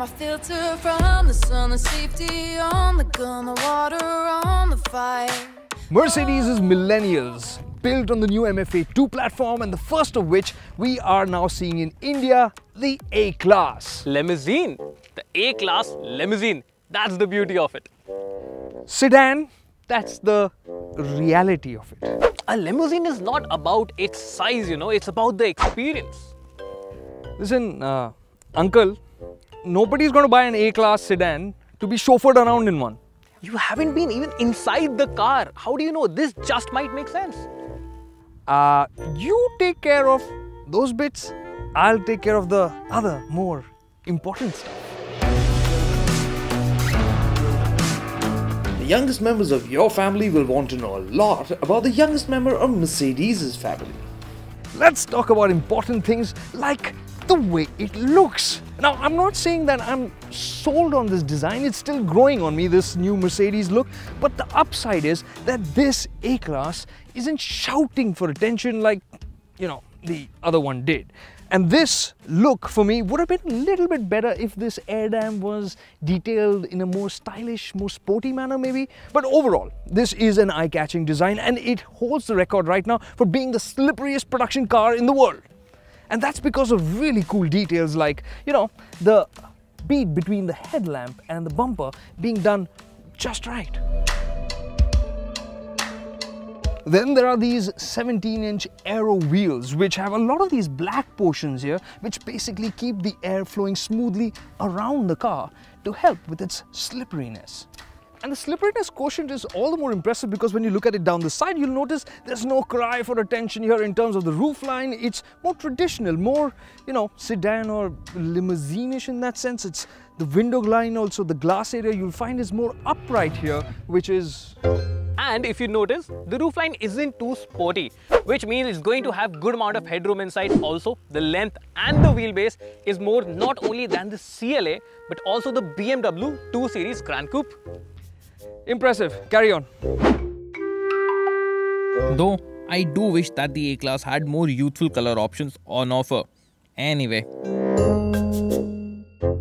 my filter from the sun, the safety on the gun, the water on the fire. Mercedes is millennials, built on the new MFA2 platform, and the first of which we are now seeing in India, the A-Class. Limousine. The A-Class limousine. That's the beauty of it. Sedan, that's the reality of it. A limousine is not about its size, you know, it's about the experience. Listen, uncle, nobody's going to buy an A-Class sedan to be chauffeured around in one. You haven't been even inside the car. How do you know? This just might make sense. You take care of those bits. I'll take care of the other, more important stuff. The youngest members of your family will want to know a lot about the youngest member of Mercedes' family. Let's talk about important things like the way it looks. Now, I'm not saying that I'm sold on this design. It's still growing on me, this new Mercedes look. But the upside is that this A-Class isn't shouting for attention like, you know, the other one did. And this look for me would have been a little bit better if this air dam was detailed in a more stylish, more sporty manner maybe. But overall, this is an eye-catching design and it holds the record right now for being the slipperiest production car in the world. And that's because of really cool details like, you know, the bead between the headlamp and the bumper being done just right. Then there are these 17-inch aero wheels, which have a lot of these black portions here, which basically keep the air flowing smoothly around the car to help with its slipperiness. And the slipperiness quotient is all the more impressive because when you look at it down the side, you'll notice there's no cry for attention here in terms of the roofline. It's more traditional, more, you know, sedan or limousine-ish in that sense. It's the window line, also the glass area you'll find is more upright here, which is... And if you notice, the roofline isn't too sporty, which means it's going to have good amount of headroom inside. Also, the length and the wheelbase is more not only than the CLA, but also the BMW 2 Series Grand Coupe. Impressive. Carry on. Though, I do wish that the A-Class had more youthful color options on offer. Anyway.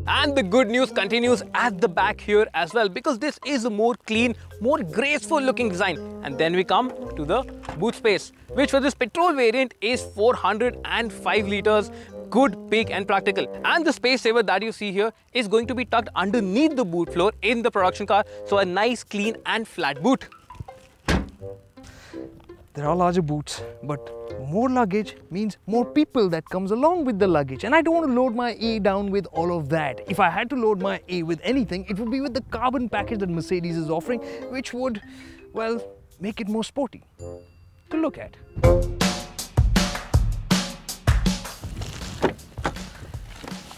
And the good news continues at the back here as well, because this is a more clean, more graceful looking design. And then we come to the boot space, which for this petrol variant is 405 litres. Good, big and practical. And the space saver that you see here is going to be tucked underneath the boot floor in the production car. So a nice, clean and flat boot. There are larger boots, but more luggage means more people that comes along with the luggage. And I don't want to load my A down with all of that. If I had to load my A with anything, it would be with the carbon package that Mercedes is offering, which would, well, make it more sporty to look at.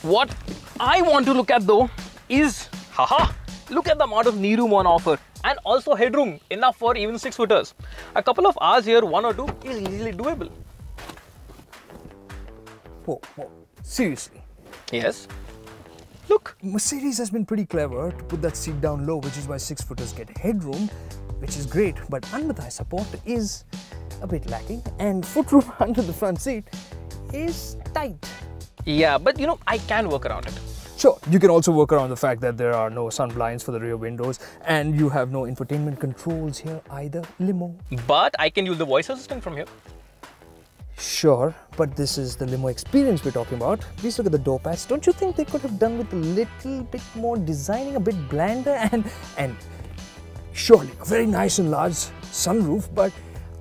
What I want to look at though is, haha, look at the amount of knee room on offer and also headroom, enough for even 6-footers. A couple of hours here, one or two, is easily doable. Whoa, seriously? Yes. Look, Mercedes has been pretty clever to put that seat down low, which is why 6-footers get headroom, which is great, but under-thigh support is a bit lacking and footroom under the front seat is tight. Yeah, but you know, I can work around it. Sure, you can also work around the fact that there are no sun blinds for the rear windows and you have no infotainment controls here either, limo. But I can use the voice assistant from here. Sure, but this is the limo experience we're talking about. Please look at the door pads. Don't you think they could have done with a little bit more designing, a bit blander and surely a very nice and large sunroof, but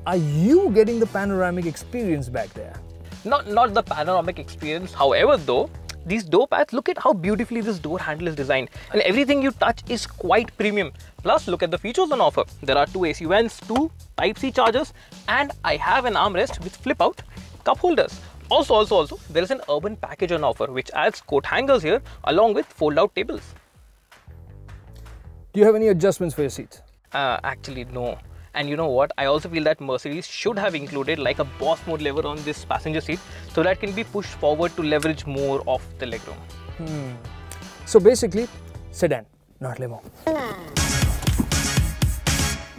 are you getting the panoramic experience back there? Not the panoramic experience. However, though, these door pads, look at how beautifully this door handle is designed. And everything you touch is quite premium. Plus, look at the features on offer. There are 2 AC vents, 2 Type-C chargers, and I have an armrest with flip-out cup holders. Also, there is an urban package on offer, which adds coat hangers here, along with fold-out tables. Do you have any adjustments for your seats? Actually, no. And you know what, I also feel that Mercedes should have included like a boss mode lever on this passenger seat so that can be pushed forward to leverage more of the legroom. So basically, sedan, not limo.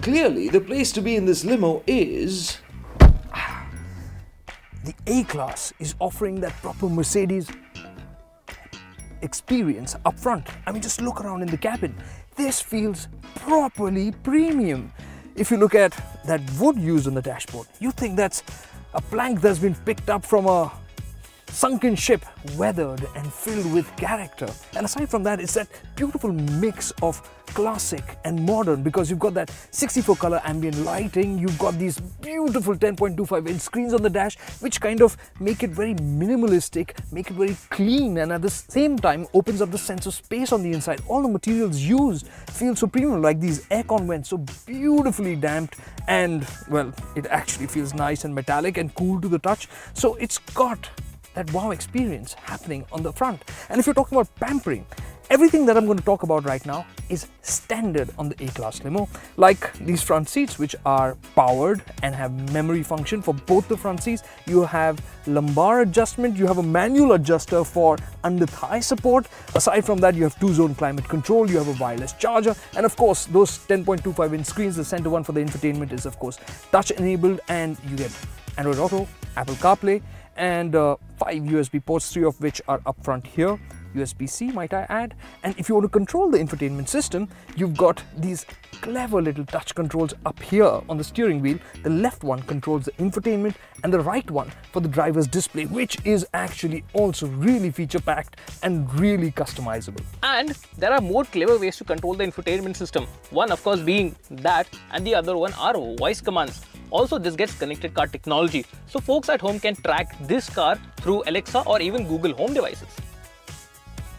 Clearly, the place to be in this limo is... The A-Class is offering that proper Mercedes experience up front. I mean, just look around in the cabin. This feels properly premium. If you look at that wood used on the dashboard, you think that's a plank that's been picked up from a sunken ship, weathered and filled with character. And aside from that, it's that beautiful mix of classic and modern, because you've got that 64 color ambient lighting, you've got these beautiful 10.25 inch screens on the dash, which kind of make it very minimalistic, make it very clean, and at the same time opens up the sense of space on the inside. All the materials used feel so premium, like these aircon vents, so beautifully damped, and well, it actually feels nice and metallic and cool to the touch. So it's got that wow experience happening on the front. And if you're talking about pampering, everything that I'm going to talk about right now is standard on the A-Class limo, like these front seats, which are powered and have memory function for both the front seats. You have lumbar adjustment, you have a manual adjuster for under thigh support. Aside from that, you have two-zone climate control, you have a wireless charger, and of course, those 10.25 inch screens, the center one for the infotainment is of course touch enabled, and you get Android Auto, Apple CarPlay, and 5 USB ports, 3 of which are up front here, USB-C might I add. And if you want to control the infotainment system, you've got these clever little touch controls up here on the steering wheel. The left one controls the infotainment and the right one for the driver's display, which is actually also really feature-packed and really customizable. And there are more clever ways to control the infotainment system. One of course being that, and the other one are voice commands. Also, this gets connected car technology, so folks at home can track this car through Alexa or even Google Home devices.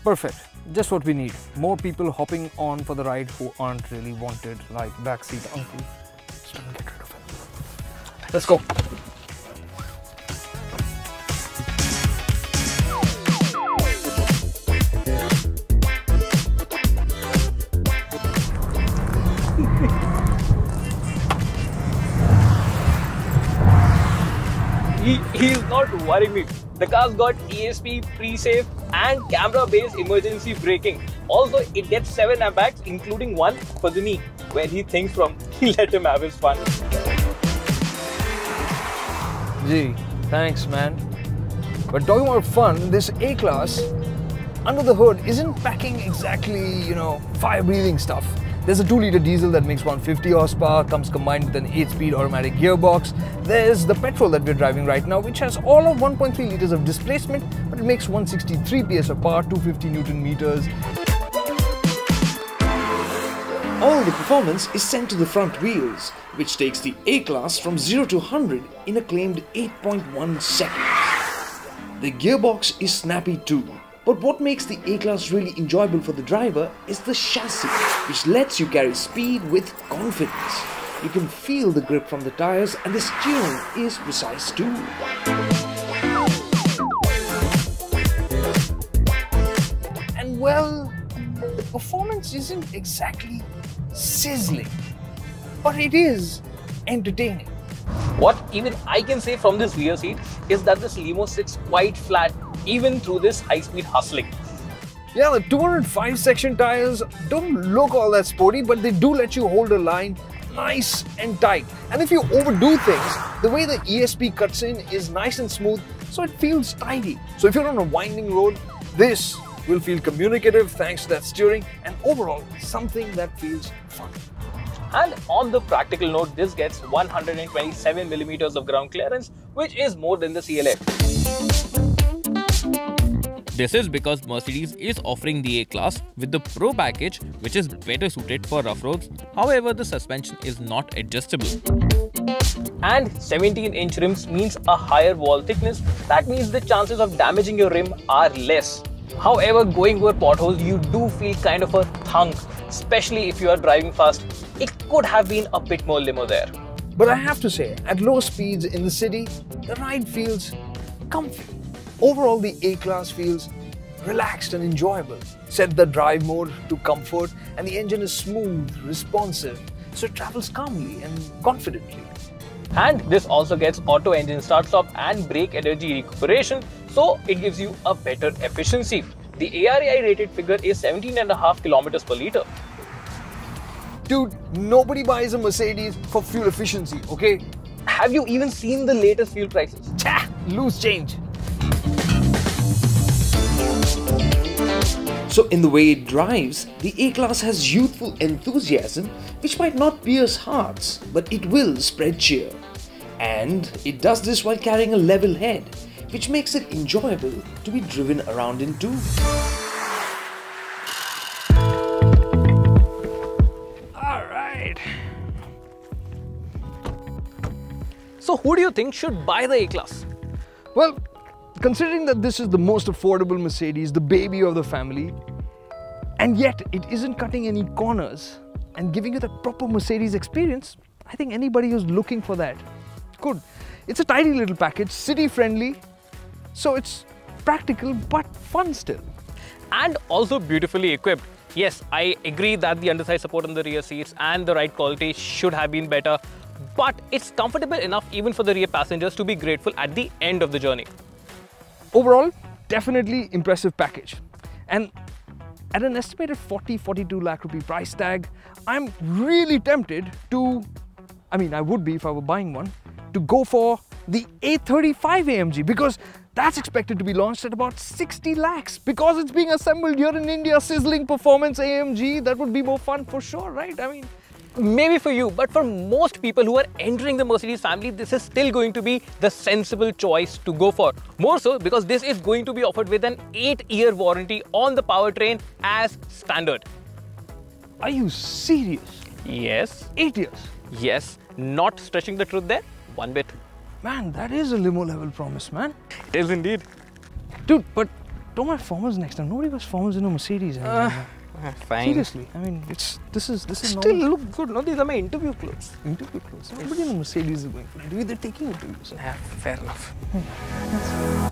Perfect. Just what we need. More people hopping on for the ride who aren't really wanted, like backseat uncle. Just don't get rid of him. Let's go. He's not worrying me. The car's got ESP, pre-safe and camera-based emergency braking. Also, it gets 7 airbags, including one for the knee. Where he thinks from, let him have his fun. Gee, thanks man. But talking about fun, this A-Class, under the hood, isn't packing exactly, you know, fire-breathing stuff. There's a 2-litre diesel that makes 150 horsepower, comes combined with an 8-speed automatic gearbox. There's the petrol that we're driving right now, which has all of 1.3 litres of displacement, but it makes 163 PS of power, 250 Newton meters. All the performance is sent to the front wheels, which takes the A-Class from 0 to 100 in a claimed 8.1 seconds. The gearbox is snappy too. But what makes the A-Class really enjoyable for the driver is the chassis, which lets you carry speed with confidence. You can feel the grip from the tires, and the steering is precise too. And well, the performance isn't exactly sizzling, but it is entertaining. What even I can say from this rear seat is that this limo sits quite flat even through this high-speed hustling. Yeah, the 205 section tires don't look all that sporty, but they do let you hold a line nice and tight. And if you overdo things, the way the ESP cuts in is nice and smooth, so it feels tidy. So if you're on a winding road, this will feel communicative thanks to that steering, and overall something that feels fun. And on the practical note, this gets 127mm of ground clearance, which is more than the CLA. This is because Mercedes is offering the A-Class with the Pro package, which is better suited for rough roads. However, the suspension is not adjustable. And 17-inch rims means a higher wall thickness. That means the chances of damaging your rim are less. However, going over potholes, you do feel kind of a thunk, especially if you are driving fast. It could have been a bit more limo there. But I have to say, at low speeds in the city, the ride feels comfy. Overall, the A-Class feels relaxed and enjoyable. Set the drive mode to comfort, and the engine is smooth, responsive, so it travels calmly and confidently. And this also gets auto engine start-stop and brake energy recuperation, so it gives you a better efficiency. The ARAI rated figure is 17.5 kilometers per litre. Dude, nobody buys a Mercedes for fuel efficiency, okay? Have you even seen the latest fuel prices? Cha! Loose change. So in the way it drives, the A-Class has youthful enthusiasm which might not pierce hearts, but it will spread cheer. And it does this while carrying a level head, which makes it enjoyable to be driven around in too. Alright. So who do you think should buy the A-Class? Well, considering that this is the most affordable Mercedes, the baby of the family, and yet it isn't cutting any corners and giving you that proper Mercedes experience, I think anybody who's looking for that could. It's a tidy little package, city friendly, so it's practical but fun still. And also beautifully equipped. Yes, I agree that the underside support on the rear seats and the ride quality should have been better, but it's comfortable enough even for the rear passengers to be grateful at the end of the journey. Overall, definitely impressive package, and at an estimated 40-42 lakh rupee price tag, I'm really tempted to, I would be if I were buying one, to go for the A35 AMG because that's expected to be launched at about 60 lakhs because it's being assembled here in India, sizzling performance AMG, that would be more fun for sure, right? Maybe for you, but for most people who are entering the Mercedes family, this is still going to be the sensible choice to go for. More so because this is going to be offered with an 8-year warranty on the powertrain as standard. Are you serious? Yes. 8 years? Yes. Not stretching the truth there, one bit. Man, that is a limo level promise, man. It is indeed. Dude, but don't wear formals next time. Nobody wears formals in a Mercedes anymore. Fine. Seriously, this is still normal. Look good. No, these are my interview clothes. Interview clothes. Nobody in a Mercedes is going for it. They're taking interviews. Yeah, fair enough.